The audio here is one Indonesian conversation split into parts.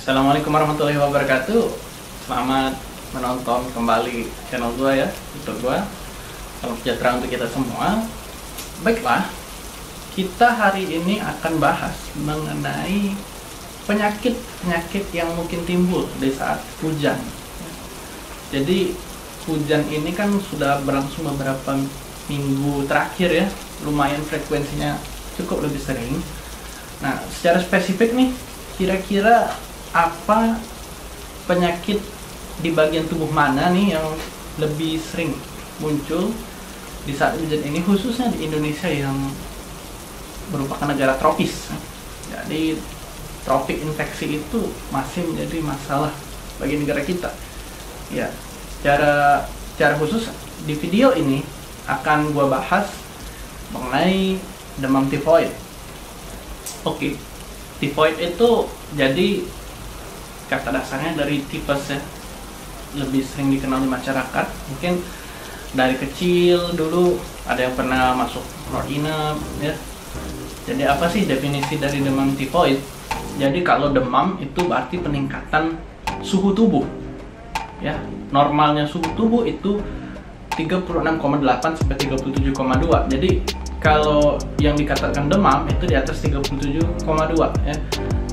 Assalamualaikum warahmatullahi wabarakatuh. Selamat menonton kembali channel gua ya, YouTube gua. Salam sejahtera untuk kita semua. Baiklah, kita hari ini akan bahas mengenai penyakit-penyakit yang mungkin timbul di saat hujan. Jadi hujan ini kan sudah berlangsung beberapa minggu terakhir ya, lumayan frekuensinya cukup lebih sering. Nah, secara spesifik nih, kira-kira apa penyakit di bagian tubuh mana nih yang lebih sering muncul di saat hujan ini, khususnya di Indonesia yang merupakan negara tropis. Jadi tropik infeksi itu masih menjadi masalah bagi negara kita ya. Secara khusus di video ini akan gua bahas mengenai demam tifoid. Oke, tifoid itu jadi kata dasarnya dari tipes ya, lebih sering dikenal di masyarakat. Mungkin dari kecil dulu ada yang pernah masuk Nordinap ya. Jadi apa sih definisi dari demam tifoid? Jadi kalau demam itu berarti peningkatan suhu tubuh ya. Normalnya suhu tubuh itu 36,8 sampai 37,2. Jadi kalau yang dikatakan demam itu di atas 37,2 ya.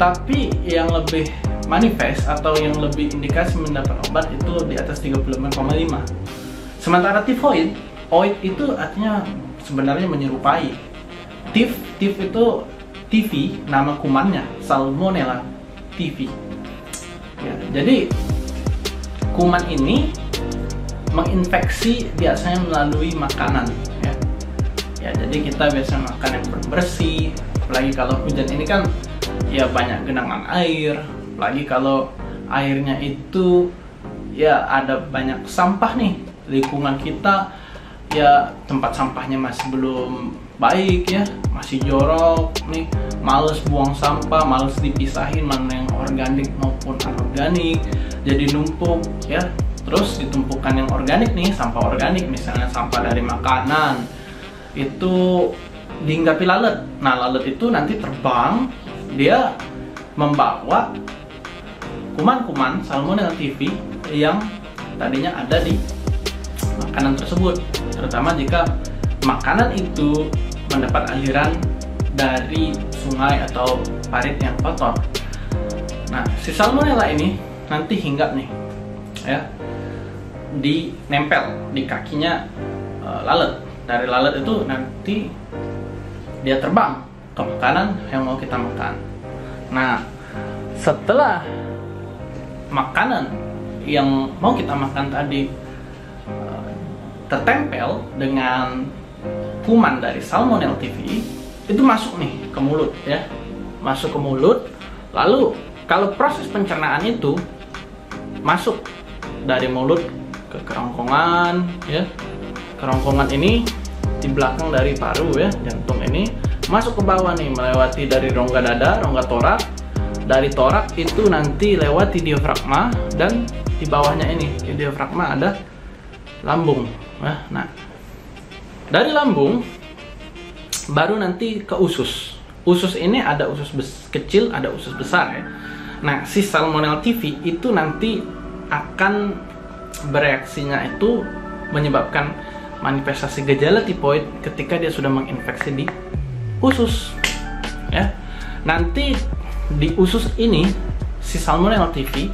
Tapi yang lebih manifest atau yang lebih indikasi mendapat obat itu di atas 35,5. Sementara tifoid, oid itu artinya sebenarnya menyerupai. Tif itu tifi, nama kumannya, Salmonella typhi. Ya, jadi kuman ini menginfeksi biasanya melalui makanan ya. Ya, jadi kita biasanya makan yang bersih, apalagi kalau hujan ini kan ya banyak genangan air. Lagi kalau airnya itu ya ada banyak sampah nih, lingkungan kita ya tempat sampahnya masih belum baik ya, masih jorok nih, males buang sampah, males dipisahin mana yang organik maupun anorganik, jadi numpuk ya. Terus ditumpukan yang organik nih, sampah organik misalnya sampah dari makanan itu dihinggapi lalat. Nah, lalat itu nanti terbang, dia membawa kuman-kuman Salmonella typhi yang tadinya ada di makanan tersebut, terutama jika makanan itu mendapat aliran dari sungai atau parit yang kotor. Nah, si Salmonella ini nanti hinggap nih ya, di nempel di kakinya lalat. Dari lalat itu nanti dia terbang ke makanan yang mau kita makan. Nah, setelah makanan yang mau kita makan tadi tertempel dengan kuman dari Salmonella typhi, itu masuk nih ke mulut ya, masuk ke mulut. Lalu kalau proses pencernaan itu masuk dari mulut ke kerongkongan ya, kerongkongan ini di belakang dari paru ya, jantung ini masuk ke bawah nih, melewati dari rongga dada, rongga torak. Dari torak itu nanti lewati diafragma, dan di bawahnya ini di diafragma ada lambung. Nah, dari lambung baru nanti ke usus. Usus ini ada usus kecil, ada usus besar ya. Nah, si Salmonella typhi itu nanti akan bereaksinya itu menyebabkan manifestasi gejala tifoid ketika dia sudah menginfeksi di usus ya. Nanti di usus ini si Salmonella typhi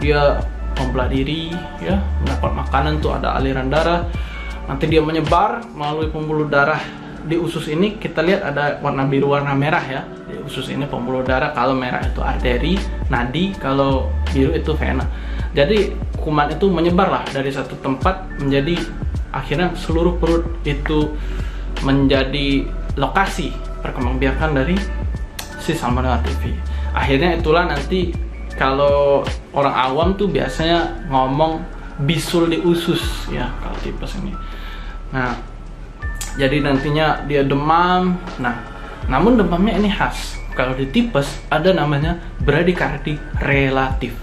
dia membelah diri ya, mendapat makanan tuh ada aliran darah, nanti dia menyebar melalui pembuluh darah. Di usus ini kita lihat ada warna biru warna merah ya, di usus ini pembuluh darah. Kalau merah itu arteri, nadi, kalau biru itu vena. Jadi kuman itu menyebar lah dari satu tempat menjadi akhirnya seluruh perut itu menjadi lokasi perkembangbiakan dari si Salmonella typhi. Akhirnya itulah nanti kalau orang awam tuh biasanya ngomong bisul di usus ya, kalau tipes ini. Nah, jadi nantinya dia demam. Nah, namun demamnya ini khas. Kalau di tipes ada namanya bradikardi relatif.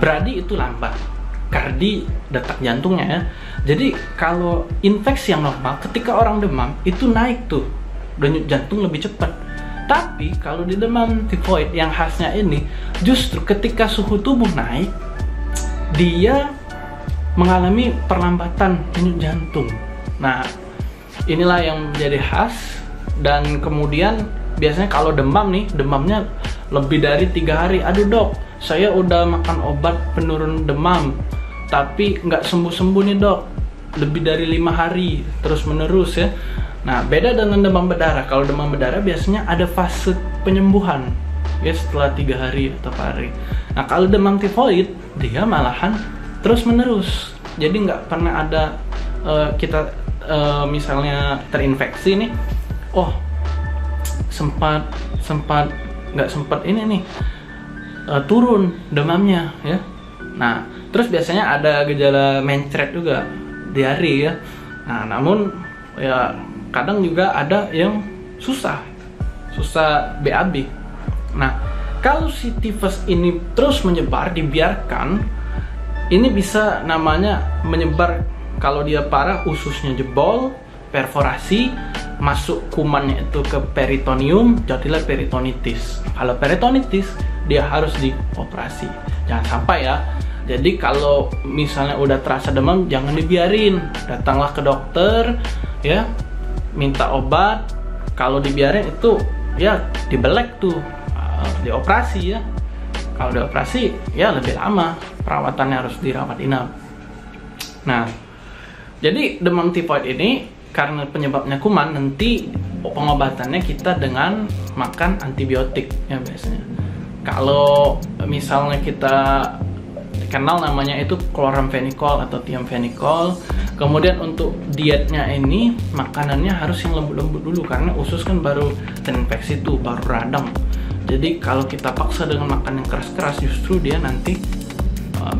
Bradi itu lambat, kardi detak jantungnya ya. Jadi kalau infeksi yang normal ketika orang demam itu naik tuh denyut jantung lebih cepat. Tapi kalau di demam tifoid yang khasnya ini, justru ketika suhu tubuh naik, dia mengalami perlambatan denyut jantung. Nah, inilah yang menjadi khas. Dan kemudian biasanya kalau demam nih, demamnya lebih dari 3 hari. Aduh dok, saya udah makan obat penurun demam tapi nggak sembuh-sembuh nih dok, lebih dari 5 hari terus menerus ya. Nah, beda dengan demam berdarah. Kalau demam berdarah biasanya ada fase penyembuhan ya, setelah 3 hari atau 4 hari. Nah, kalau demam tifoid dia malahan terus menerus, jadi nggak pernah ada misalnya terinfeksi nih, oh nggak sempat ini nih turun demamnya ya. Nah, terus biasanya ada gejala mencret juga, diare ya. Nah, namun ya kadang juga ada yang susah BAB. Nah, kalau si tifus ini terus menyebar, dibiarkan, ini bisa namanya menyebar. Kalau dia parah, ususnya jebol, perforasi, masuk kumannya itu ke peritonium, jadilah peritonitis. Kalau peritonitis dia harus dioperasi, jangan sampai ya. Jadi kalau misalnya udah terasa demam, jangan dibiarin, datanglah ke dokter ya, minta obat. Kalau dibiarin itu ya dibelek tuh, dioperasi ya. Kalau dioperasi ya lebih lama perawatannya, harus dirawat inap. Nah, jadi demam tifoid ini karena penyebabnya kuman, nanti pengobatannya kita dengan makan antibiotik ya biasanya. Kalau misalnya kita kenal namanya itu Chloramphenicol atau Tiamphenicol. Kemudian untuk dietnya ini, makanannya harus yang lembut-lembut dulu karena usus kan baru terinfeksi tuh, baru radang. Jadi kalau kita paksa dengan makan yang keras-keras, justru dia nanti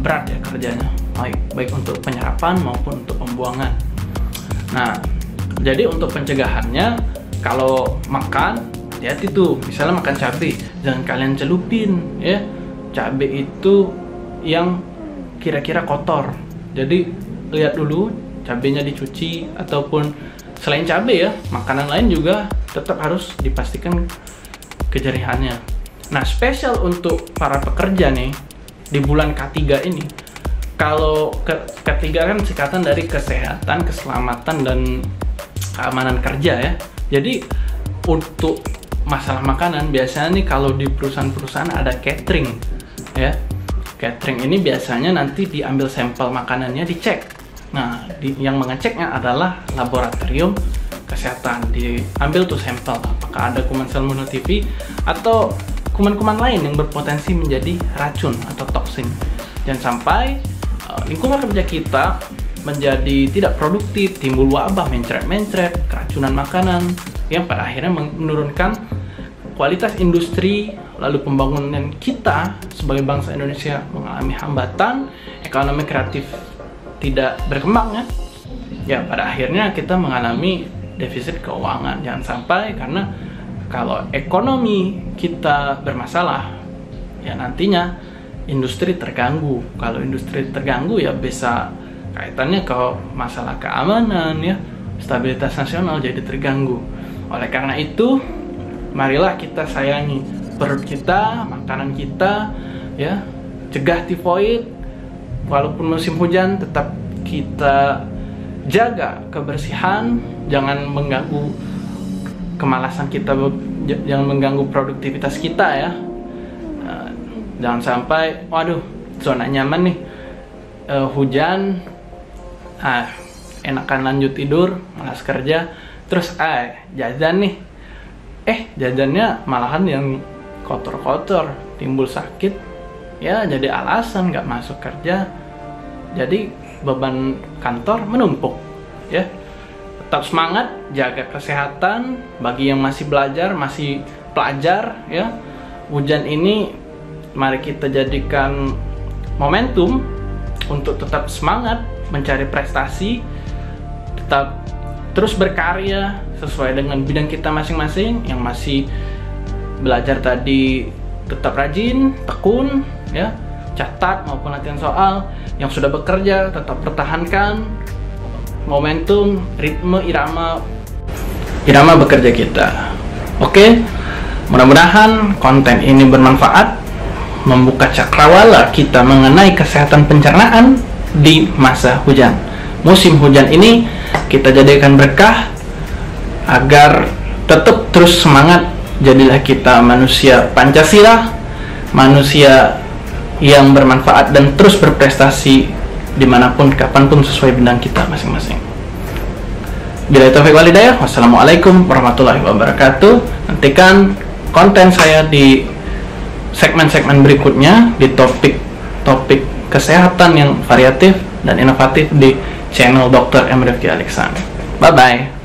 berat ya kerjanya, baik untuk penyerapan maupun untuk pembuangan. Nah, jadi untuk pencegahannya, kalau makan hati-hati tuh, misalnya makan cabai, jangan kalian celupin ya, cabai itu yang kira-kira kotor. Jadi lihat dulu cabenya dicuci, ataupun selain cabai ya, makanan lain juga tetap harus dipastikan kejerihannya. Nah, spesial untuk para pekerja nih di bulan K3 ini. Kalau K3 kan singkatan dari kesehatan, keselamatan dan keamanan kerja ya. Jadi untuk masalah makanan biasanya nih kalau di perusahaan-perusahaan ada catering ya. Catering ini biasanya nanti diambil sampel makanannya, dicek. Nah, yang mengeceknya adalah laboratorium kesehatan. Diambil tuh sampel apakah ada kuman Salmonella typhi atau kuman-kuman lain yang berpotensi menjadi racun atau toksin. Jangan sampai lingkungan kerja kita menjadi tidak produktif, timbul wabah, mencret-mencret, keracunan makanan yang pada akhirnya menurunkan kualitas industri, lalu pembangunan kita sebagai bangsa Indonesia mengalami hambatan, ekonomi kreatif tidak berkembang ya. Ya, pada akhirnya kita mengalami defisit keuangan. Jangan sampai, karena kalau ekonomi kita bermasalah, ya nantinya industri terganggu. Kalau industri terganggu ya bisa kaitannya ke masalah keamanan ya, stabilitas nasional jadi terganggu. Oleh karena itu, marilah kita sayangi perut kita, makanan kita ya. Cegah tifoid, walaupun musim hujan tetap kita jaga kebersihan, jangan mengganggu kemalasan kita, jangan mengganggu produktivitas kita ya. Jangan sampai, waduh, zona nyaman nih, hujan, enakan lanjut tidur, malas kerja, terus jajan nih, jajannya malahan yang kotor-kotor, timbul sakit ya, jadi alasan nggak masuk kerja, jadi beban kantor menumpuk ya. Tetap semangat, jaga kesehatan. Bagi yang masih belajar, masih pelajar ya, hujan ini mari kita jadikan momentum untuk tetap semangat mencari prestasi, tetap terus berkarya sesuai dengan bidang kita masing-masing. Yang masih belajar tadi tetap rajin, tekun ya, catat maupun latihan soal. Yang sudah bekerja tetap pertahankan momentum, ritme, irama bekerja kita. Oke, Mudah-mudahan konten ini bermanfaat, membuka cakrawala kita mengenai kesehatan pencernaan di masa hujan. Musim hujan ini kita jadikan berkah agar tetap terus semangat. Jadilah kita manusia Pancasila, manusia yang bermanfaat dan terus berprestasi dimanapun, kapanpun sesuai bidang kita masing-masing. Billahi taufiq wal hidayah. Wassalamualaikum warahmatullahi wabarakatuh. Nantikan konten saya di segmen-segmen berikutnya di topik-topik kesehatan yang variatif dan inovatif di channel Dr M Rifki Alexander. Bye-bye.